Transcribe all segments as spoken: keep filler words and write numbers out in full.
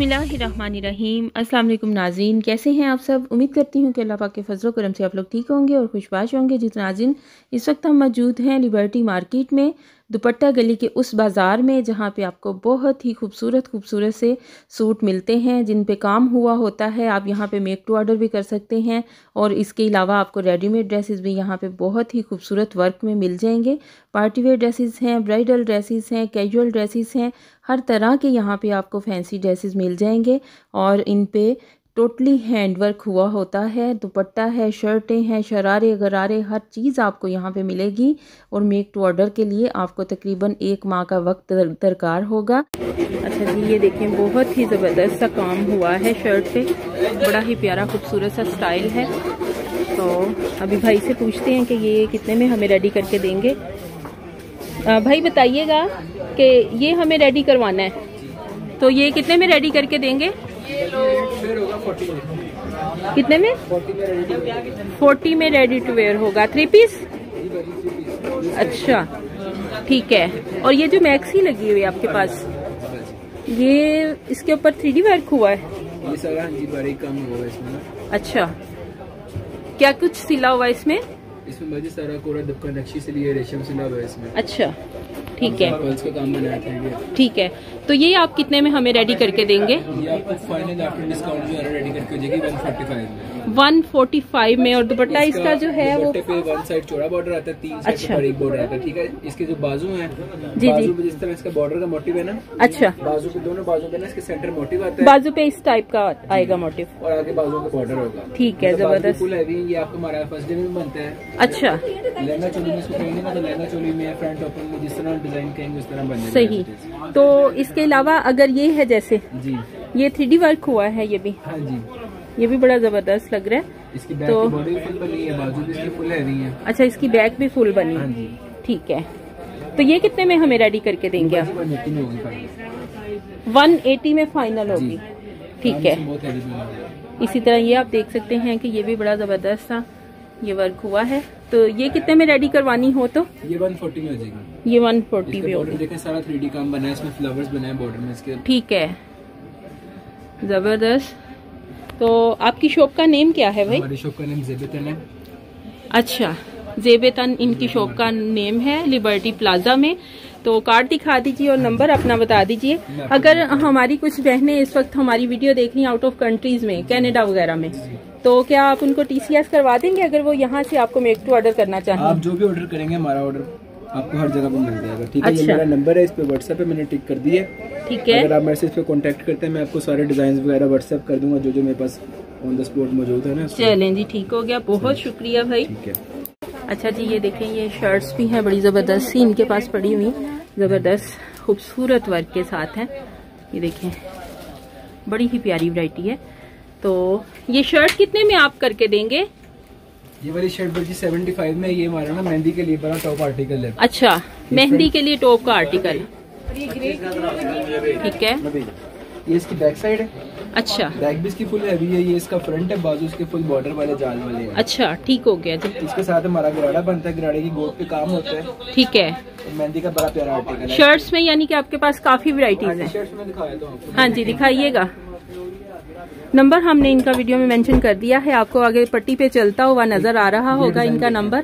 बिस्मिल्लाहिर्रहमानिर्रहीम। अस्सलाम वालेकुम नाज़रीन, कैसे हैं आप सब? उम्मीद करती हूँ कि अल्लाह पाक के फजल करम से आप लोग ठीक होंगे और खुशबाश होंगे। जी नाज़रीन, इस वक्त हम मौजूद हैं लिबर्टी मार्केट में, दुपट्टा गली के उस बाज़ार में जहाँ पे आपको बहुत ही खूबसूरत खूबसूरत से सूट मिलते हैं जिन पे काम हुआ होता है। आप यहाँ पे मेक टू ऑर्डर भी कर सकते हैं और इसके अलावा आपको रेडीमेड ड्रेसेस भी यहाँ पे बहुत ही खूबसूरत वर्क में मिल जाएंगे। पार्टी वेयर ड्रेसेस हैं, ब्राइडल ड्रेसेस हैं, कैजुअल ड्रेसेस हैं, हर तरह के यहाँ पे आपको फैंसी ड्रेसेस मिल जाएंगे और इन पे टोटली हैंडवर्क हुआ होता है। दुपट्टा है, शर्टें हैं, शरारे गरारे हर चीज़ आपको यहाँ पे मिलेगी और मेक टू ऑर्डर के लिए आपको तकरीबन एक माह का वक्त दरकार होगा। अच्छा जी, ये देखें बहुत ही ज़बरदस्त सा काम हुआ है शर्ट पे, बड़ा ही प्यारा खूबसूरत सा स्टाइल है। तो अभी भाई से पूछते हैं कि ये कितने में हमें रेडी करके देंगे। आ, भाई बताइएगा कि ये हमें रेडी करवाना है तो ये कितने में रेडी करके देंगे? कितने में? फोर्टी में रेडी टू वेयर होगा। Three piece? अच्छा ठीक है। और ये जो मैक्सी लगी हुई है आपके पास, ये इसके ऊपर थ्री डी वर्क हुआ है? जी बड़ी कम हुआ इसमें। अच्छा, क्या कुछ सिला हुआ इसमें? इसमें सारा कोरा दुपट्टा नक्शी से लिए रेशम सिला हुआ है इसमें। अच्छा ठीक है, उसका काम बनाया था। ठीक है, तो ये आप कितने में हमें रेडी करके देंगे? ये आपको फाइनल आफ्टर डिस्काउंट जो है रेडी करके देंगे वन फोर्टी फाइव में। वन फोर्टी फाइव में। और दुपट्टा इसका जो है वो पे वन साइड चौड़ा बॉर्डर आता है, तीन साइड पर एक बॉर्डर आता है। ठीक है, इसके जो बाजू हैं, बाजू पे जिस तरह इसका बॉर्डर का मोटिव है ना। अच्छा, बाजू पे दोनों बाजू पे ना इसके सेंटर मोटिव आता है, बाजू पे इस टाइप का आएगा मोटिव और आगे बाजू का बॉर्डर होगा। ठीक है, जबरदस्त फुल है। ये आपको हमारा फर्स्ट डे में बनता है। अच्छा, लहंगा चोली में कहेंगे ना तो लहंगा चोली में फ्रंट ओपन में जिस तरह डिजाइन कहेंगे उस तरह बन जाएगा। सही। तो इसके अलावा अगर ये है जैसे जी, ये थ्री डी वर्क हुआ है ये भी। हाँ जी, ये भी बड़ा जबरदस्त लग रहा है। इसकी बैक तो बॉडी फुल बनी है, बाजू भी इसकी फुल है रही है। अच्छा, इसकी बैक भी फुल बनी है। हाँ जी ठीक है। तो ये कितने में हमें रेडी करके देंगे आप? वन एटी में फाइनल होगी। ठीक है। इसी तरह ये आप देख सकते हैं कि ये भी बड़ा जबरदस्त था, ये वर्क हुआ है। तो ये कितने में रेडी करवानी हो तो? ये वन फोर्टी में हो जाएगी। ये वन फोर्टी में होगी। देखें सारा थ्री डी काम बना है, इसमें फ्लावर्स बनाए बॉर्डर में इसके। ठीक है, जबरदस्त। तो आपकी शॉप का नेम क्या है भाई? हमारी शॉप का नेम ज़ेबेतन है। अच्छा, ज़ेबेतन इनकी शॉप का नेम है, लिबर्टी प्लाजा में। तो कार्ड दिखा दीजिए और नंबर अपना बता दीजिए। अगर हमारी कुछ बहनें इस वक्त हमारी वीडियो देख रही हैं आउट ऑफ कंट्रीज में, कनाडा वगैरह में, तो क्या आप उनको टीसीएस करवा देंगे अगर वो यहाँ से आपको मेक टू ऑर्डर करना चाहें? आप जो भी ऑर्डर करेंगे हमारा ऑर्डर आपको हर जगह पर मिल जाएगा। ठीक है। अच्छा। ये मेरा नंबर है, इस पे व्हाट्सएप पे मैंने टिक कर दी है। ठीक है। अगर आप मैसेज पे कांटेक्ट करते हैं मैं आपको सारे डिजाइन वगैरह व्हाट्सएप कर दूंगा जो जो मेरे पास ऑन द स्पॉट मौजूद है ना। चलें जी, ठीक हो गया, बहुत शुक्रिया भाई। ठीक है। अच्छा जी, ये देखें ये शर्ट्स भी हैं बड़ी ज़बरदस्त सी इनके पास पड़ी हुई, ज़बरदस्त खूबसूरत वर्क के साथ हैं। ये देखें बड़ी ही प्यारी वैरायटी है। तो ये शर्ट कितने में आप करके देंगे? ये वाली शर्ट बची सेवेंटी फाइव में। ये हमारा ना मेहंदी के लिए बड़ा टॉप आर्टिकल है। अच्छा, मेहंदी के लिए टॉप का आर्टिकल। ठीक है। ये इसकी बैक साइड है। अच्छा, बैक भी इसकी फुल हैवी है। ये इसका फ्रंट है, बाजू इसके फुल बॉर्डर वाले जाल वाले हैं। अच्छा ठीक हो गया जी। इसके साथ हमारा गराड़ा बनता है, गराड़े की गोद पे काम होता है। ठीक है। तो मेहंदी का बड़ा प्यारा आर्टिकल है। शर्ट्स में यानी कि आपके पास काफी वैरायटीज हैं। शर्ट्स में दिखाया तो आपको। हाँ जी दिखाइएगा। नंबर हमने इनका वीडियो में मेंशन कर दिया है, आपको आगे पट्टी पे चलता हुआ नजर आ रहा होगा इनका नंबर।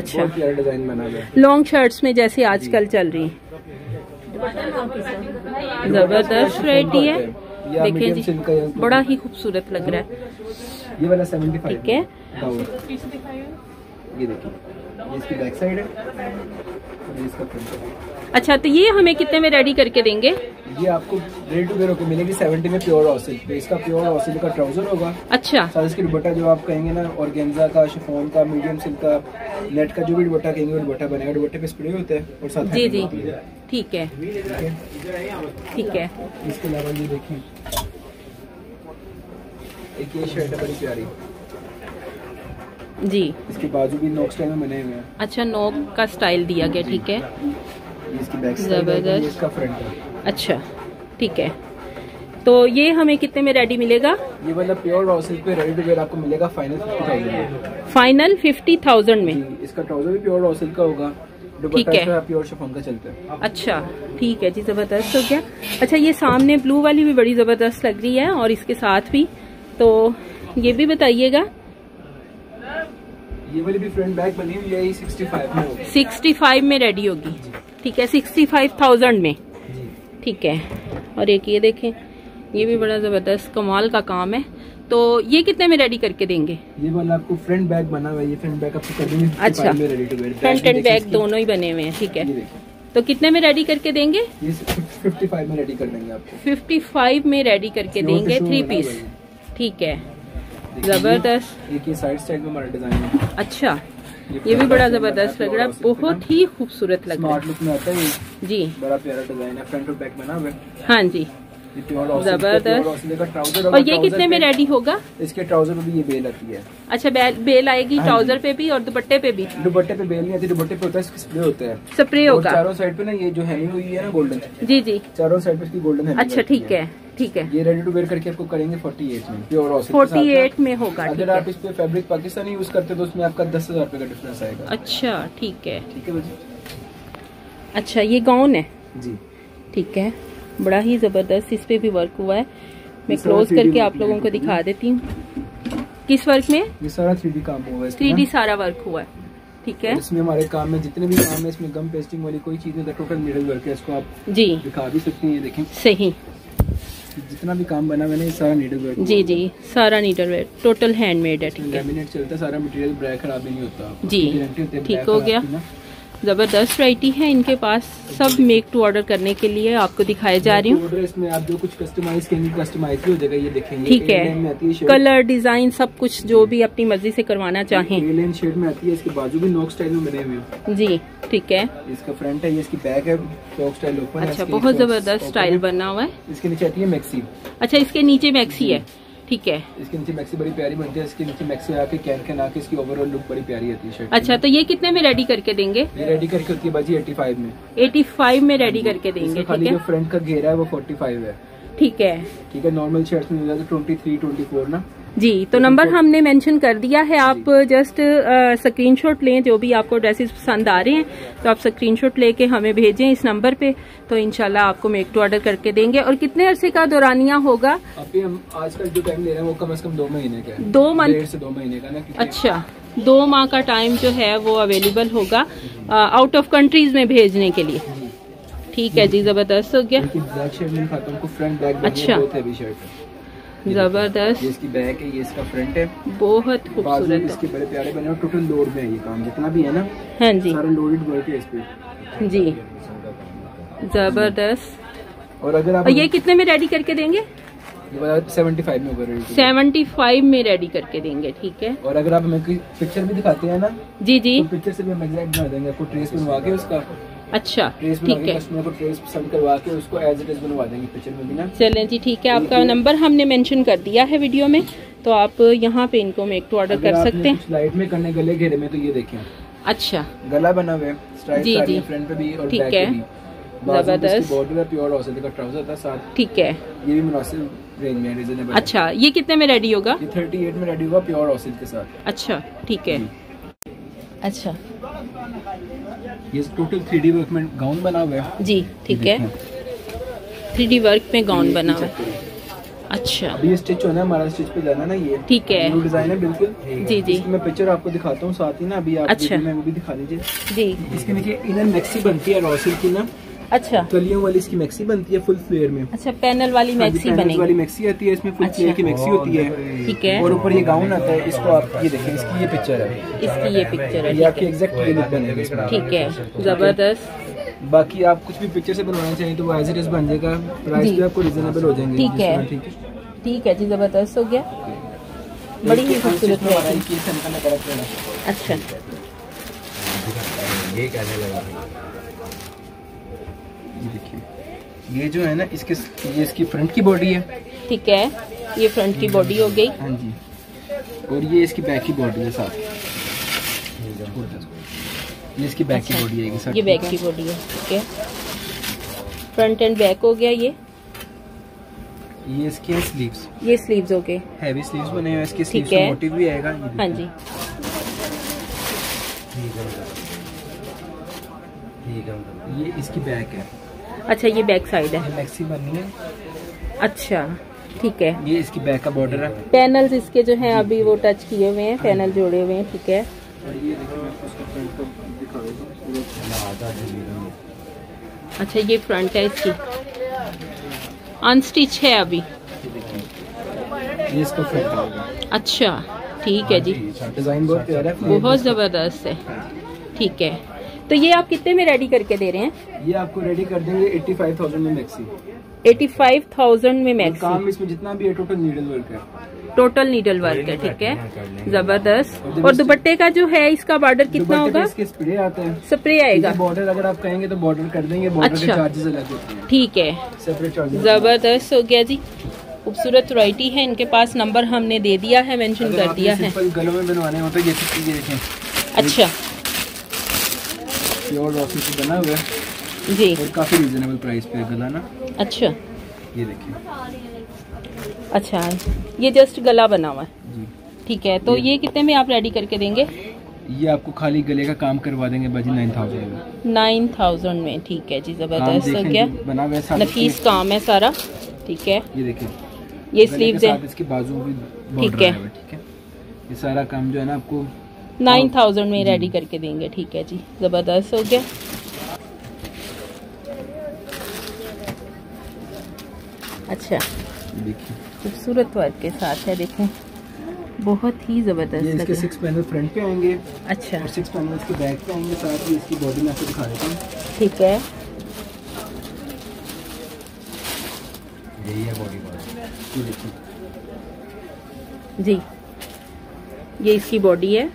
अच्छा, डिजाइन बना है लॉन्ग शर्ट्स में जैसे आजकल चल रही है, जबरदस्त वैरायटी है। देखिए जी, बड़ा ही खूबसूरत लग रहा है। ये वाला सेवेंटी फाइव। ठीक है। ये देखिए इसकी बैक साइड है, ये इसका फ्रंट है। अच्छा, तो ये हमें कितने में रेडी करके देंगे? ये आपको रेडी टू वेयर होकर मिलेगी सेवेंटी में। प्योर ऑसिल पे इसका प्योर ऑसिल का ट्राउजर होगा। अच्छा, साथ इसकी दुपट्टा जो आप कहेंगे ना, ऑर्गेन्जा का, शिफॉन का, मीडियम सिल्क का, नेट का, जो भी दुपट्टा कहेंगे वो दुपट्टा बनेगा। दुपट्टे पे स्प्रे होता है और साथ जी जी। ठीक है ठीक है। इसके अलावा ये देखिए एक ये शर्ट है बड़ी प्यारी जी, इसके बाजू भी नॉक स्टाइल में बने हुए हैं। अच्छा, नॉक का स्टाइल दिया गया। ठीक है। इसकी बैक साइड, इसका फ्रंट है। अच्छा ठीक है। तो ये हमें कितने में रेडी मिलेगा? ये वाला प्योर रॉ सिल्क पे रेडी टू वेयर आपको मिलेगा फाइनल फिफ्टी थाउजेंड में। फाइनल फिफ्टी थाउजेंड में। इसका ट्राउजर भी प्योर रॉ सिल्क का होगा, ठीक है, प्योर शिफॉन का चलता है। अच्छा ठीक है जी, जबरदस्त हो गया। अच्छा ये सामने ब्लू वाली भी बड़ी जबरदस्त लग रही है और इसके साथ भी, तो ये भी बताइएगा। ये वाली भी फ्रंट बैग बनी हुई है, ये पैंसठ में होगी, पैंसठ में रेडी होगी। ठीक है, पैंसठ हज़ार में। ठीक है, और एक ये देखें, ये भी बड़ा जबरदस्त कमाल का काम है। तो ये कितने में रेडी करके देंगे? ये वाला आपको फ्रंट बैग बना हुआ है, ये फ्रंट बैग आपको कर देंगे। अच्छा, फ्रंट एंड बैग दोनों ही बने हुए हैं। ठीक है, तो कितने में रेडी करके देंगे? ये पचपन में रेडी कर देंगे आपको, पचपन में रेडी करके देंगे, थ्री पीस। ठीक है, जबरदस्त। ये साइड साइड में हमारा डिजाइन है। अच्छा, ये, ये भी बड़ा जबरदस्त लग रहा है, बहुत ही खूबसूरत लग रहा है, स्मार्ट लुक में आता है जी, बड़ा प्यारा डिजाइन है, फ्रंट और बैक में ना। हाँ जी, जबरदस्त। और ये कितने में रेडी होगा? इसके ट्राउजर पे भी ये बेल आती है। अच्छा, बेल आएगी ट्राउजर पे भी और दुपट्टे पे भी? दुपट्टे पे बेल नहीं आती, दुपट्टे पे होता है स्प्रे होता है, स्प्रे होगा चारों साइड पे ना। ये जो हैंगिंग हुई है ना गोल्डन, जी जी, चारों साइड पे इसकी गोल्डन है। अच्छा ठीक है, ठीक है, ये रेडी टू वेयर करके आपको करेंगे अड़तालीस में, प्योर ऑसिल अड़तालीस में होगा। अगर आप इस पे फैब्रिक पाकिस्तानी यूज करते तो उसमें आपका दस हजार रूपए का डिफरेंस आएगा। अच्छा ठीक है, ठीक है। अच्छा ये गाउन है जी, ठीक है, बड़ा ही जबरदस्त इस पे भी वर्क हुआ है। मैं क्लोज करके आप लोगों को दिखा देती हूँ किस वर्क में। ये सारा थ्री डी काम हुआ है, थ्री डी सारा वर्क हुआ है। ठीक है, इसमें हमारे काम में जितने भी काम है, इसमें गम पेस्टिंग वाली कोई चीज नहीं, टोटल मिरर वर्क है। इसको आप जी दिखा भी सकते हैं, ये देखें, सही जितना भी काम बना मैंने, सारा नीडल वर्क। जी जी, सारा नीडल वर्क, टोटल हैंडमेड है। ठीक है, लैमिनेट चलता है, सारा मटेरियल ब्रैक खराब ही नहीं होता जी। ठीक हो गया, जबरदस्त वैरायटी है इनके पास, सब मेक टू ऑर्डर करने के लिए आपको दिखाए जा रही हूँ। इसमें आप जो कुछ कस्टमाइज करेंगे, कस्टमाइज भी हो जाएगा, ये देखेंगे। ठीक है, कलर डिजाइन सब कुछ जो भी अपनी मर्जी से करवाना चाहें। एलियन शेड में आती है, इसके बाजू भी नॉक स्टाइल में बने हुए जी। ठीक है, इसका फ्रंट है, ये इसकी बैक है, नॉक स्टाइल ओपन है। अच्छा, बहुत जबरदस्त स्टाइल बना हुआ है। इसके नीचे आती है मैक्सी। अच्छा, इसके नीचे मैक्सी है। ठीक है, इसके नीचे मैक्सी बड़ी प्यारी बनती है, इसके नीचे मैक्सी आके कैन कैन आके इसकी ओवरऑल लुक बड़ी प्यारी आती है शर्ट। अच्छा, तो ये कितने में रेडी करके देंगे? ये रेडी करके होती है बाजी पचासी में, पचासी में रेडी करके देंगे। ठीक है, जो फ्रंट का घेरा है वो पैंतालीस है। ठीक है, ठीक है, नॉर्मल शर्ट में ट्वेंटी थ्री ट्वेंटी फोर ना जी। तो नंबर हमने मेंशन कर दिया है, आप जस्ट स्क्रीनशॉट लें, जो भी आपको ड्रेसेस पसंद आ रहे हैं तो आप स्क्रीनशॉट लेके हमें भेजें इस नंबर पे, तो इंशाल्लाह आपको मेक टू ऑर्डर करके देंगे। और कितने अरसे का दौरानिया होगा? अभी हम आजकल जो टाइम ले रहे हैं वो कम से कम दो महीने का, दो मंथ से दो महीने का ना। अच्छा, दो माह का टाइम जो है वो अवेलेबल होगा आउट ऑफ कंट्रीज में भेजने के लिए। ठीक है जी, जबरदस्त हो गया। अच्छा, जबरदस्त, ये इसकी बैक है, ये इसका फ्रंट है, बहुत खूबसूरत, इसके बड़े प्यारे बने। टोटल लोड में है ये काम, जितना भी है ना। हाँ जी, सारा लोडेड वर्क है इस पे जी, जबरदस्त। और अगर आप और ये कितने में रेडी करके देंगे? पचहत्तर में रेडी, पचहत्तर में रेडी करके देंगे। ठीक है, और अगर आप हमें पिक्चर भी दिखाते हैं ना जी जी, तो पिक्चर से भी हम एग्जैक्ट बना देंगे आपको, ट्रेस बनवा के उसका। अच्छा ठीक है, करवा के उसको एज इट इज बनवा देंगे पिक्चर में भी ना। चलें जी, ठीक है, आपका नंबर हमने मेंशन कर दिया है वीडियो में, तो आप यहाँ पे इनको मेक टू ऑर्डर कर सकते हैं। लाइट में करने गले घेरे में, तो ये देखें। अच्छा, गला बना हुआ है जी जी, फ्रंट पे भी और बैक पे भी, जबरदस्त। बॉर्डर प्योर ऑसिल का ट्राउजर था साथ। ठीक है, ये भी मुनासिब रेंज में, रिजनेबल। अच्छा, ये कितने में रेडी होगा? ये अड़तीस में रेडी होगा, प्योर ऑसिल के साथ। अच्छा ठीक है। अच्छा, ये टोटल थ्री डी वर्क में गाउन बना हुआ है जी। ठीक है, थ्री डी वर्क में गाउन बना हुआ है। अच्छा, अभी स्टिच होना है, हमारा स्टिच पे जाना ना ये। ठीक है, न्यू डिजाइन है बिल्कुल जी जी। मैं पिक्चर आपको दिखाता हूँ साथ ही ना, अभी आप अच्छा मैं वो भी दिखा दीजिए जी। इसके नीचे इनर मैक्सी बनती है रॉसिल की ना। अच्छा, कलियों वाली इसकी मैक्सी बनती है फुल फ्लेयर में। अच्छा, पैनल वाली मैक्सी बनेगी, पैनल वाली मैक्सी आती है इसमें, फुल फ्लेयर की मैक्सी होती है। ठीक है, और ऊपर ये गाउन आता है, इसको आप ये देखें, इसकी ये पिक्चर है, इसकी ये पिक्चर है, ये आपकी एग्जैक्ट लुक बनेगा। ठीक है, जबरदस्त। बाकी आप कुछ भी पिक्चर से बनवाना चाहिए तो वो एज इट इज बन जाएगा, प्राइस भी आपको रिजनेबल हो जाएंगे। ठीक है, ठीक है जी, जबरदस्त हो गया, बड़ी ही खूबसूरत है। अच्छा, ये कहने लगा देखिए, ये जो है ना, इसके ये इसकी फ्रंट की बॉडी है। ठीक है, ये फ्रंट की बॉडी हो गई। हाँ जी, और ये इसकी बैक की बॉडी है साथ। ये इसकी बैक की बॉडी आएगी साथ, ये बैक की बॉडी है। ठीक है, फ्रंट एंड बैक हो गया। ये ये इसके स्लीव्स, ये स्लीव्स हो गए, हैवी स्लीव्स बने हुए हैं इसके, स्लीव्स पे मोटिव भी आएगा। हाँ जी, ये ये इसकी बैक है। अच्छा ये बैक साइड है, मैक्सी बनी है। अच्छा ठीक है, ये इसकी बैक का बॉर्डर है। पैनल्स इसके जो हैं अभी वो टच किए हुए हैं, पैनल जोड़े हुए हैं। ठीक है, अच्छा ये फ्रंट है इसकी, अनस्टिच है अभी। ये इसका फ्रंट होगा। अच्छा ठीक है जी, डिजाइन बहुत प्यारा है, बहुत जबरदस्त है। ठीक है, तो ये आप कितने में रेडी करके दे रहे हैं? ये आपको रेडी कर देंगे पचासी हज़ार में मैक्सी। पचासी हज़ार में मैक्सी। काम इसमें जितना भी है टोटल नीडल वर्क है, टोटल नीडल वर्क है। ठीक है, जबरदस्त। और दुपट्टे का जो है इसका बॉर्डर कितना होगा? इसके स्प्रे आता है, स्प्रे आएगा। बॉर्डर अगर आप कहेंगे तो बॉर्डर कर देंगे, बॉर्डर के चार्जेस अलग होते हैं। ठीक है, जबरदस्त हो गया जी, खूबसूरत वैरायटी है। इनके पास नंबर हमने दे दिया है, मेंशन कर दिया है। गलों में बनवाने होते ये चीजें देखें। अच्छा, प्योर रॉकी से बना हुआ है जी, और काफी रीजनेबल प्राइस पे गला ना। अच्छा ये देखिए, अच्छा ये जस्ट गला बना हुआ है जी। ठीक है, तो ये, ये कितने में आप रेडी करके देंगे? ये आपको खाली गले का काम करवा देंगे बाजी नाइन थाउजेंड में। नाइन थाउजेंड में ठीक है जी, जबरदस्त हो गया, बना हुआ नफीस काम है सारा। ठीक है, ये देखिए ये स्लीव्स है, इसके बाजू भी बॉर्डर है। ठीक है, ये सारा काम जो है ना आपको नाइन थाउजेंड में रेडी करके देंगे। ठीक है जी, जबरदस्त हो गया। अच्छा देखिए, खूबसूरत वर्क के साथ है, देखें बहुत ही जबरदस्त। ये इसके सिक्स पैनल फ्रंट पे आएंगे। अच्छा, और सिक्स पैनल इसके बैक पे आएंगे। साथ ही इसकी बॉडी में आपको दिखा देता हूँ। ठीक है, यही है बॉडी पार्ट। ये देखिए जी, ये इसकी बॉडी है,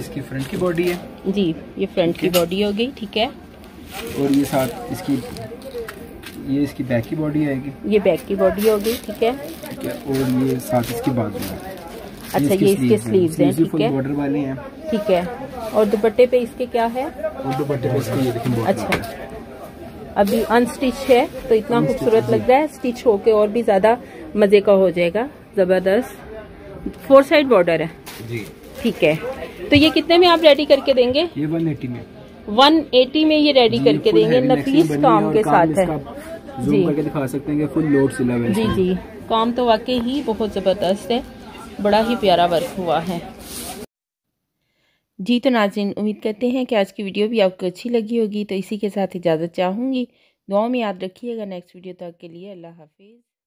इसकी फ्रंट की बॉडी है जी। ये फ्रंट की बॉडी हो गई। ठीक है, और ये साथ इसकी, ये इसकी बैक की बॉडी आएगी। ये बैक की बॉडी हो गई। ठीक है, और ये साथ इसकी बाजू है। अच्छा, ये इसके स्लीव्स हैं। ठीक है, बॉर्डर वाले हैं। ठीक है, और दुपट्टे पे इसके क्या है? और दुपट्टे पे इसके ये देखिए बॉर्डर। अच्छा, अभी अनस्टिच है तो इतना खूबसूरत लग रहा है, स्टिच होके और भी ज्यादा मजे का हो जाएगा। जबरदस्त फोर साइड बॉर्डर है जी। ठीक है, तो ये कितने में आप रेडी करके देंगे? ये एक सौ अस्सी में, एक सौ अस्सी में ये रेडी करके देंगे। नफीस काम के साथ है जी, करके दिखा सकते हैं फुल लोड सिला हुआ है जी। जी काम तो वाकई ही बहुत जबरदस्त है, बड़ा ही प्यारा वर्क हुआ है जी। तो नाज़रीन, उम्मीद करते हैं कि आज की वीडियो भी आपको अच्छी लगी होगी। तो इसी के साथ इजाज़त चाहूँगी, दुआओं में याद रखिएगा। नेक्स्ट वीडियो तक के लिए अल्लाह हाफिज़।